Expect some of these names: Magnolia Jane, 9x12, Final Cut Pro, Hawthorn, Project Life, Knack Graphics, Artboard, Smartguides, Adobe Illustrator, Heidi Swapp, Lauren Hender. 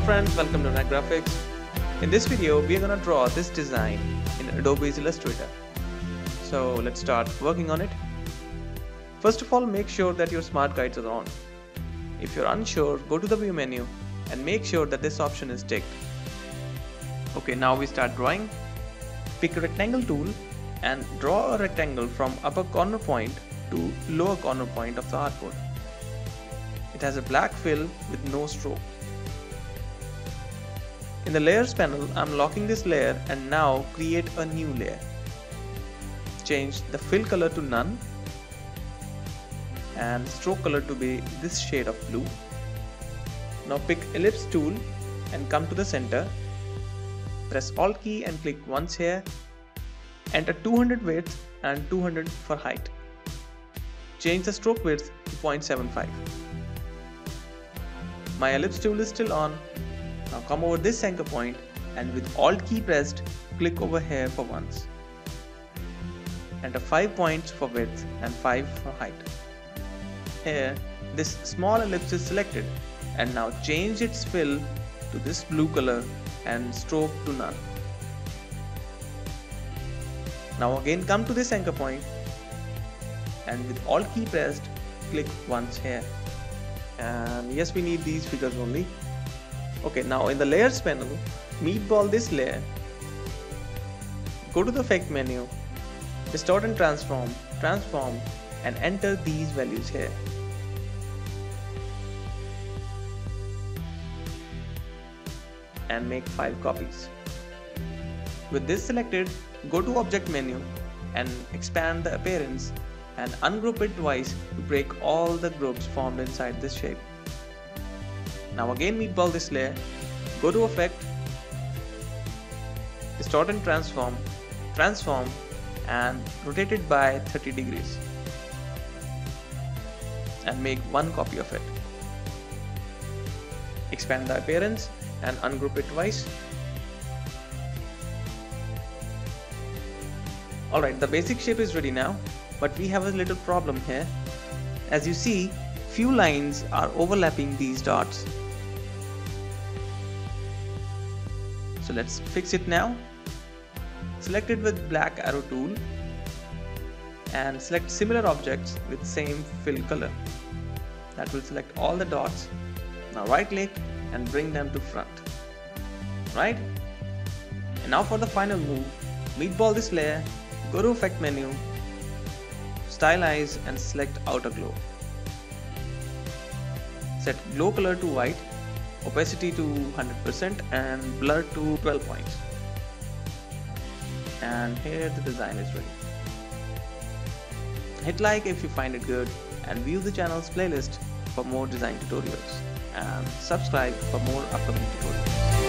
Hello friends, welcome to Knack Graphics. In this video, we are going to draw this design in Adobe's Illustrator. So let's start working on it. First of all, make sure that your smart guides are on. If you're unsure, go to the view menu and make sure that this option is ticked. Okay, now we start drawing. Pick a rectangle tool and draw a rectangle from upper corner point to lower corner point of the artboard. It has a black fill with no stroke. In the layers panel, I'm locking this layer and now create a new layer. Change the fill color to none and stroke color to be this shade of blue. Now pick ellipse tool and come to the center. Press Alt key and click once here. Enter 200 width and 200 for height. Change the stroke width to 0.75. My ellipse tool is still on. Now come over this anchor point and with Alt key pressed, click over here for once. Enter 5 points for width and 5 for height. Here, this small ellipse is selected and now change its fill to this blue color and stroke to none. Now again come to this anchor point and with Alt key pressed, click once here. And yes, we need these figures only. Okay, now in the layers panel, meatball this layer. Go to the effect menu, distort and transform and enter these values here. And make 5 copies. With this selected, go to object menu and expand the appearance and ungroup it twice to break all the groups formed inside this shape. Now again meatball this layer, go to effect, distort and transform and rotate it by 30 degrees and make 1 copy of it. Expand the appearance and ungroup it twice. Alright, the basic shape is ready now, but we have a little problem here. As you see, few lines are overlapping these dots. So let's fix it now. Select it with black arrow tool and select similar objects with same fill color. That will select all the dots. Now right click and bring them to front. Right? And now for the final move, meatball this layer, go to effect menu, stylize and select outer glow. Set glow color to white, opacity to 100% and blur to 12 points. And here the design is ready. Hit like if you find it good and view the channel's playlist for more design tutorials and subscribe for more upcoming tutorials.